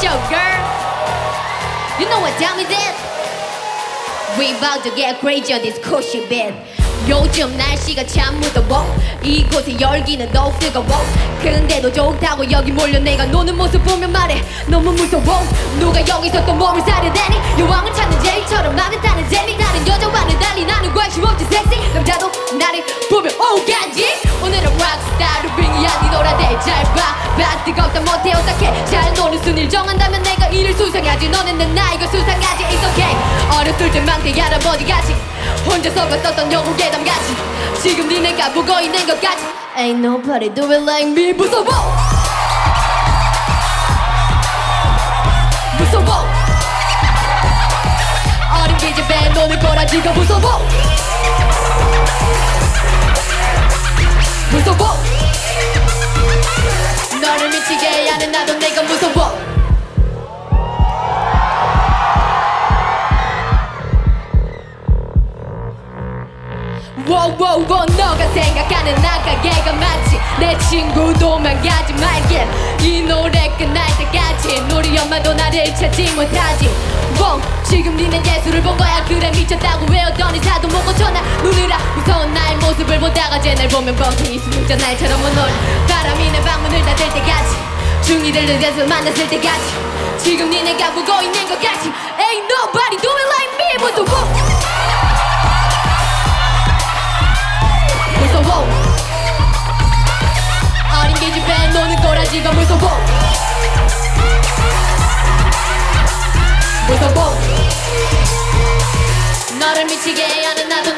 It's your girl. You know what time it is? We about to get crazy on this cushy bed. 요즘 날씨가 참 무더워. 이곳의 열기는 더욱 뜨거워. 근데도 좋다고 여기 몰려 내가 노는 모습 보면 말해 너무 무서워. 누가 여기서 또 몸을 사려대니 여왕을 찾는 제이처럼 막연다는 재미. 다른 여자와는 달리 나는 관심 없지 sexy. 남자도 나를 보면 오가지. 오늘은 rockstar로 빙이 아니더라 대잘 봐. 뜨겁다 못해 어떡해. 잘 노는 순위를 정한다면 내가 이를 수상하지. 너는 내 나이가 수상하지. It's okay. 어렸을 때 망태 할아버지같이 혼자서 봤었던 영국의 같이 지금 니네가 보고 있는 것 같이 Ain't nobody do it like me. 무서워 무서워 어린 기집애 노는 꼬라지가 무서워 무서워 너를 미치게 하는 나도 내가 무서워. Wow, wow, wow, 너가 생각하는 나가게가 마치 내 친구도 망가지 말게. 이 노래 끝날 때까지 우리 엄마도 나를 찾지 못하지. Wow, 지금 니네 예술을 본 거야. 그래 미쳤다고 외웠더니 사도 못 고쳐나 누르라. 무서운 나의 모습을 보다가 쟤날 보면 벙킹이 숨자 날처럼 오놀. 바람이 내 방문을 닫을 때까지 중이들 늦어서 만났을 때까지 지금 니네가 보고 있는 것 같이 Ain't nobody do it like me. 무서워 무서워 어린 기집애 노는 꼬라지가 무서워 무서워 너를 미치게 하는 나도